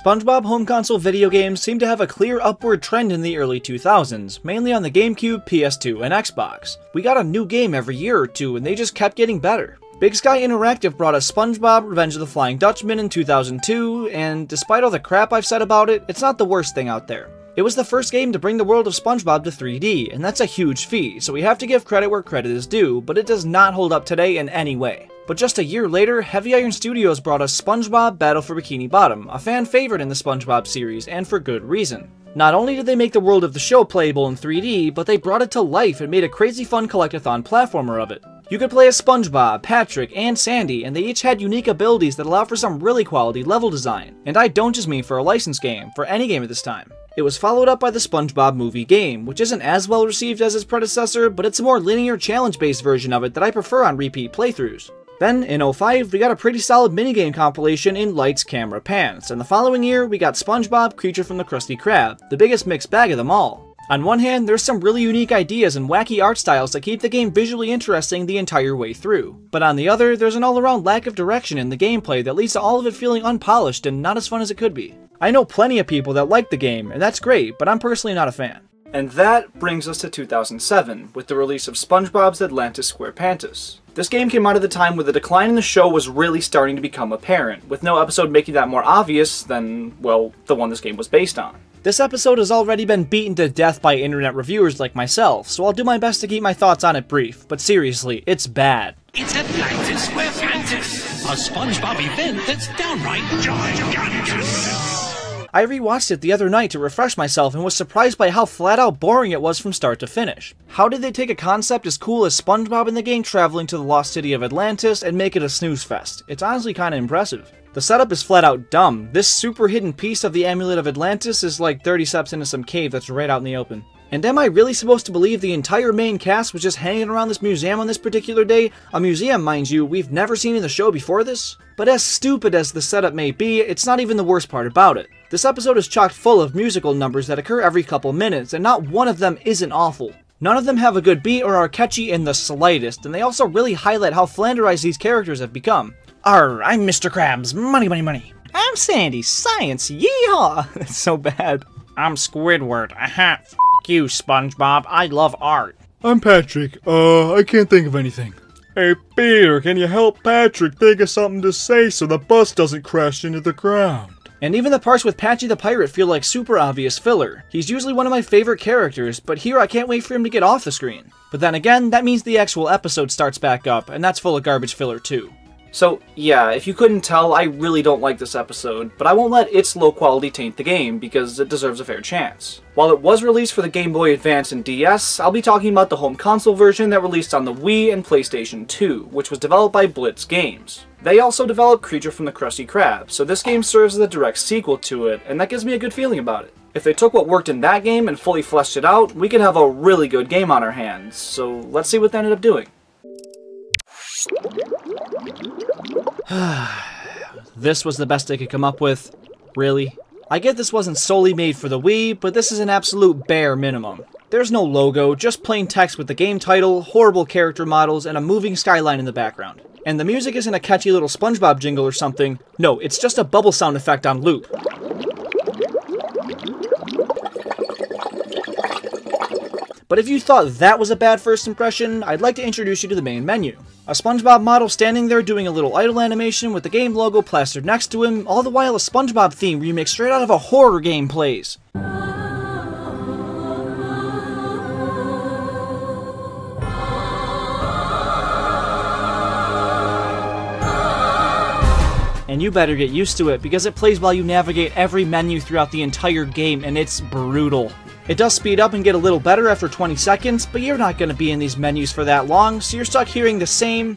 SpongeBob home console video games seem to have a clear upward trend in the early 2000s, mainly on the GameCube, PS2, and Xbox. We got a new game every year or two and they just kept getting better. Big Sky Interactive brought us SpongeBob Revenge of the Flying Dutchman in 2002, and despite all the crap I've said about it, it's not the worst thing out there. It was the first game to bring the world of SpongeBob to 3D, and that's a huge feat, so we have to give credit where credit is due, but it does not hold up today in any way. But just a year later, Heavy Iron Studios brought us SpongeBob Battle for Bikini Bottom, a fan favorite in the SpongeBob series, and for good reason. Not only did they make the world of the show playable in 3D, but they brought it to life and made a crazy fun collect-a-thon platformer of it. You could play as SpongeBob, Patrick, and Sandy, and they each had unique abilities that allow for some really quality level design. And I don't just mean for a licensed game, for any game at this time. It was followed up by the SpongeBob Movie Game, which isn't as well received as its predecessor, but it's a more linear challenge-based version of it that I prefer on repeat playthroughs. Then, in 2005, we got a pretty solid minigame compilation in Lights, Camera, Pants, and the following year, we got SpongeBob Creature from the Krusty Krab, the biggest mixed bag of them all. On one hand, there's some really unique ideas and wacky art styles that keep the game visually interesting the entire way through. But on the other, there's an all-around lack of direction in the gameplay that leads to all of it feeling unpolished and not as fun as it could be. I know plenty of people that like the game, and that's great, but I'm personally not a fan. And that brings us to 2007, with the release of SpongeBob's Atlantis SquarePantis. This game came out at the time where the decline in the show was really starting to become apparent, with no episode making that more obvious than, well, the one this game was based on. This episode has already been beaten to death by internet reviewers like myself, so I'll do my best to keep my thoughts on it brief, but seriously, it's bad. It's Atlantis SquarePantis, a SpongeBob event that's downright gigantic. I rewatched it the other night to refresh myself and was surprised by how flat-out boring it was from start to finish. How did they take a concept as cool as SpongeBob and the gang traveling to the lost city of Atlantis and make it a snooze fest? It's honestly kinda impressive. The setup is flat out dumb. This super hidden piece of the Amulet of Atlantis is like 30 steps into some cave that's right out in the open. And am I really supposed to believe the entire main cast was just hanging around this museum on this particular day? A museum, mind you, we've never seen in the show before this? But as stupid as the setup may be, it's not even the worst part about it. This episode is chock full of musical numbers that occur every couple minutes, and not one of them isn't awful. None of them have a good beat or are catchy in the slightest, and they also really highlight how flanderized these characters have become. Arr, I'm Mr. Krabs, money, money, money. I'm Sandy, science, yeehaw! That's so bad. I'm Squidward, aha, f*** you, SpongeBob, I love art. I'm Patrick, I can't think of anything. Hey, Peter, can you help Patrick think of something to say so the bus doesn't crash into the ground? And even the parts with Patchy the Pirate feel like super obvious filler. He's usually one of my favorite characters, but here I can't wait for him to get off the screen. But then again, that means the actual episode starts back up, and that's full of garbage filler too. So, yeah, if you couldn't tell, I really don't like this episode, but I won't let its low quality taint the game, because it deserves a fair chance. While it was released for the Game Boy Advance and DS, I'll be talking about the home console version that released on the Wii and PlayStation 2, which was developed by Blitz Games. They also developed Creature from the Krusty Krab, so this game serves as a direct sequel to it, and that gives me a good feeling about it. If they took what worked in that game and fully fleshed it out, we could have a really good game on our hands, so let's see what they ended up doing. This was the best they could come up with? Really? I get this wasn't solely made for the Wii, but this is an absolute bare minimum. There's no logo, just plain text with the game title, horrible character models, and a moving skyline in the background. And the music isn't a catchy little SpongeBob jingle or something. No, it's just a bubble sound effect on loop. But if you thought that was a bad first impression, I'd like to introduce you to the main menu. A SpongeBob model standing there doing a little idle animation with the game logo plastered next to him, all the while a SpongeBob theme remixed straight out of a horror game plays. And you better get used to it, because it plays while you navigate every menu throughout the entire game, and it's brutal. It does speed up and get a little better after 20 seconds, but you're not going to be in these menus for that long, so you're stuck hearing the same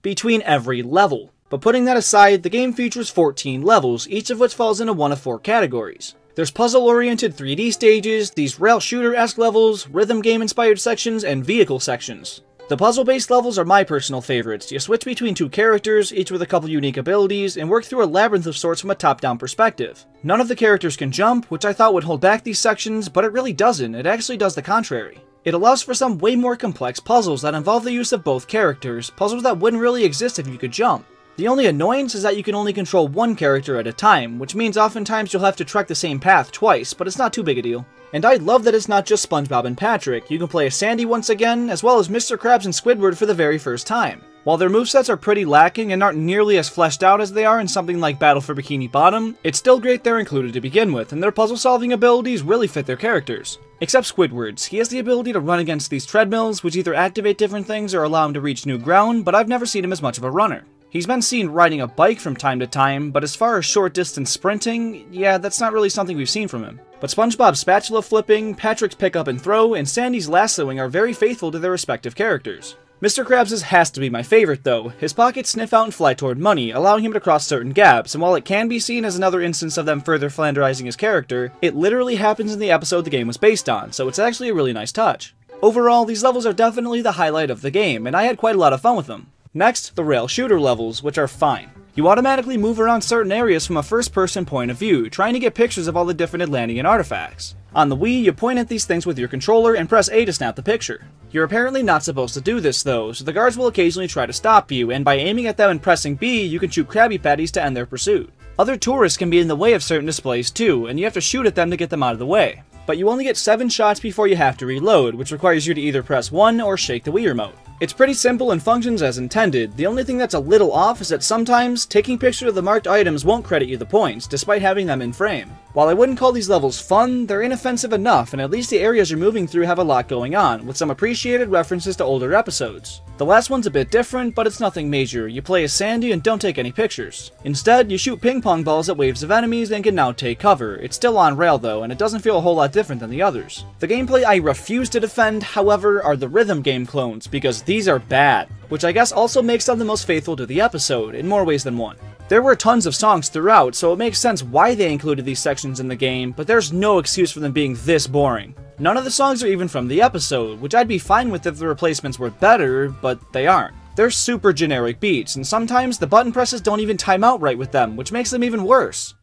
between every level. But putting that aside, the game features 14 levels, each of which falls into one of four categories. There's puzzle-oriented 3D stages, these rail shooter-esque levels, rhythm game-inspired sections, and vehicle sections. The puzzle-based levels are my personal favorites. You switch between two characters, each with a couple unique abilities, and work through a labyrinth of sorts from a top-down perspective. None of the characters can jump, which I thought would hold back these sections, but it really doesn't. It actually does the contrary. It allows for some way more complex puzzles that involve the use of both characters, puzzles that wouldn't really exist if you could jump. The only annoyance is that you can only control one character at a time, which means oftentimes you'll have to trek the same path twice, but it's not too big a deal. And I love that it's not just SpongeBob and Patrick. You can play as Sandy once again, as well as Mr. Krabs and Squidward for the very first time. While their movesets are pretty lacking and aren't nearly as fleshed out as they are in something like Battle for Bikini Bottom, it's still great they're included to begin with, and their puzzle-solving abilities really fit their characters. Except Squidward's. He has the ability to run against these treadmills, which either activate different things or allow him to reach new ground, but I've never seen him as much of a runner. He's been seen riding a bike from time to time, but as far as short-distance sprinting, yeah, that's not really something we've seen from him. But SpongeBob's spatula flipping, Patrick's pick up and throw, and Sandy's lassoing are very faithful to their respective characters. Mr. Krabs's has to be my favorite, though. His pockets sniff out and fly toward money, allowing him to cross certain gaps, and while it can be seen as another instance of them further flanderizing his character, it literally happens in the episode the game was based on, so it's actually a really nice touch. Overall, these levels are definitely the highlight of the game, and I had quite a lot of fun with them. Next, the rail shooter levels, which are fine. You automatically move around certain areas from a first-person point of view, trying to get pictures of all the different Atlantean artifacts. On the Wii, you point at these things with your controller and press A to snap the picture. You're apparently not supposed to do this though, so the guards will occasionally try to stop you, and by aiming at them and pressing B, you can shoot Krabby Patties to end their pursuit. Other tourists can be in the way of certain displays too, and you have to shoot at them to get them out of the way. But you only get 7 shots before you have to reload, which requires you to either press 1 or shake the Wii remote. It's pretty simple and functions as intended. The only thing that's a little off is that sometimes, taking pictures of the marked items won't credit you the points, despite having them in frame. While I wouldn't call these levels fun, they're inoffensive enough, and at least the areas you're moving through have a lot going on, with some appreciated references to older episodes. The last one's a bit different, but it's nothing major. You play as Sandy and don't take any pictures. Instead, you shoot ping pong balls at waves of enemies and can now take cover. It's still on rail though, and it doesn't feel a whole lot different than the others. The gameplay I refuse to defend, however, are the rhythm game clones, because these are bad, which I guess also makes them the most faithful to the episode, in more ways than one. There were tons of songs throughout, so it makes sense why they included these sections in the game, but there's no excuse for them being this boring. None of the songs are even from the episode, which I'd be fine with if the replacements were better, but they aren't. They're super generic beats, and sometimes the button presses don't even time out right with them, which makes them even worse.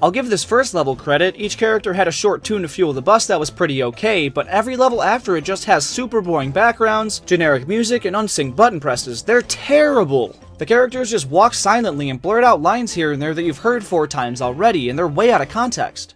I'll give this first level credit. Each character had a short tune to fuel the bus that was pretty okay, but every level after it just has super boring backgrounds, generic music, and unsynced button presses. They're terrible! The characters just walk silently and blurt out lines here and there that you've heard 4 times already, and they're way out of context.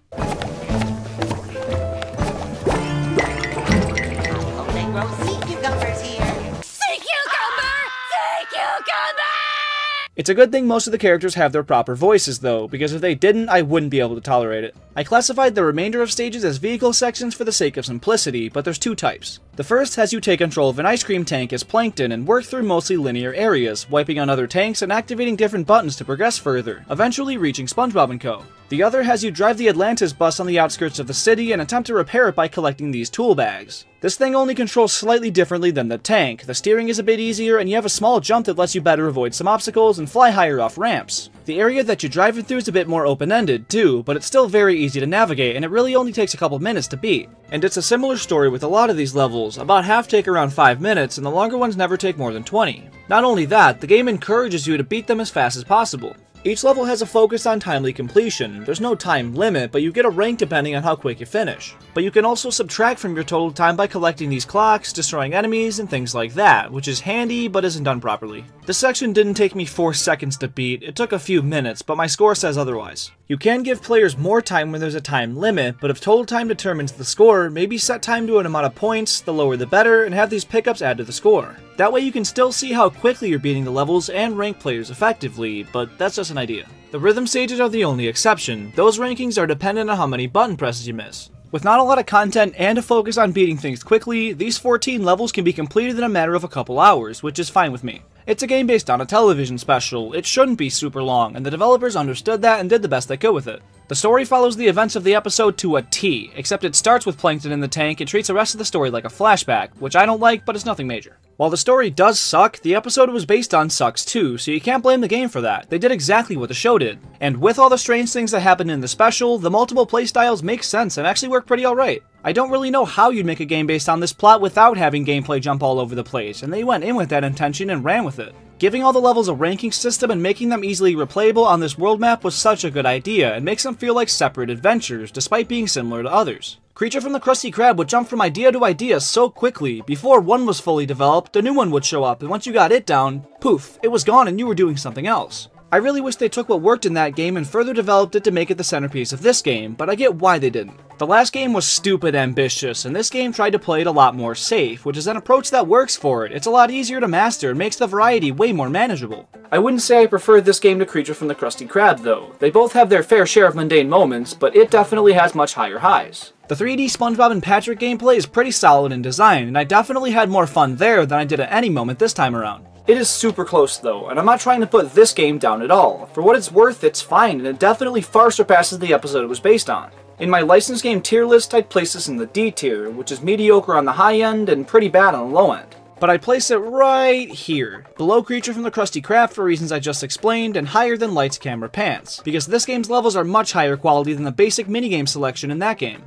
It's a good thing most of the characters have their proper voices though, because if they didn't, I wouldn't be able to tolerate it. I classified the remainder of stages as vehicle sections for the sake of simplicity, but there's 2 types. The first has you take control of an ice cream tank as Plankton and work through mostly linear areas, wiping on other tanks and activating different buttons to progress further, eventually reaching SpongeBob & Co. The other has you drive the Atlantis bus on the outskirts of the city and attempt to repair it by collecting these tool bags. This thing only controls slightly differently than the tank. The steering is a bit easier, and you have a small jump that lets you better avoid some obstacles and fly higher off ramps. The area that you're driving through is a bit more open-ended, too, but it's still very easy to navigate, and it really only takes a couple minutes to beat. And it's a similar story with a lot of these levels. About half take around 5 minutes, and the longer ones never take more than 20. Not only that, the game encourages you to beat them as fast as possible. Each level has a focus on timely completion. There's no time limit, but you get a rank depending on how quick you finish. But you can also subtract from your total time by collecting these clocks, destroying enemies, and things like that, which is handy, but isn't done properly. This section didn't take me 4 seconds to beat. It took a few minutes, but my score says otherwise. You can give players more time when there's a time limit, but if total time determines the score, maybe set time to an amount of points, the lower the better, and have these pickups add to the score. That way you can still see how quickly you're beating the levels and rank players effectively, but that's just an idea. The rhythm stages are the only exception. Those rankings are dependent on how many button presses you miss. With not a lot of content and a focus on beating things quickly, these 14 levels can be completed in a matter of a couple hours, which is fine with me. It's a game based on a television special. It shouldn't be super long, and the developers understood that and did the best they could with it. The story follows the events of the episode to a T, except it starts with Plankton in the tank and treats the rest of the story like a flashback, which I don't like, but it's nothing major. While the story does suck, the episode it was based on sucks too, so you can't blame the game for that. They did exactly what the show did. And with all the strange things that happened in the special, the multiple playstyles make sense and actually work pretty alright. I don't really know how you'd make a game based on this plot without having gameplay jump all over the place, and they went in with that intention and ran with it. Giving all the levels a ranking system and making them easily replayable on this world map was such a good idea, and makes them feel like separate adventures, despite being similar to others. Creature from the Krusty Krab would jump from idea to idea so quickly, before one was fully developed, a new one would show up, and once you got it down, poof, it was gone and you were doing something else. I really wish they took what worked in that game and further developed it to make it the centerpiece of this game, but I get why they didn't. The last game was stupid ambitious, and this game tried to play it a lot more safe, which is an approach that works for it. It's a lot easier to master and makes the variety way more manageable. I wouldn't say I preferred this game to Creature from the Krusty Krab, though. They both have their fair share of mundane moments, but it definitely has much higher highs. The 3D SpongeBob and Patrick gameplay is pretty solid in design, and I definitely had more fun there than I did at any moment this time around. It is super close though, and I'm not trying to put this game down at all. For what it's worth, it's fine, and it definitely far surpasses the episode it was based on. In my licensed game tier list, I'd place this in the D tier, which is mediocre on the high end and pretty bad on the low end. But I'd place it right here, below Creature from the Krusty Krab for reasons I just explained, and higher than Lights, Camera, Pants, because this game's levels are much higher quality than the basic minigame selection in that game.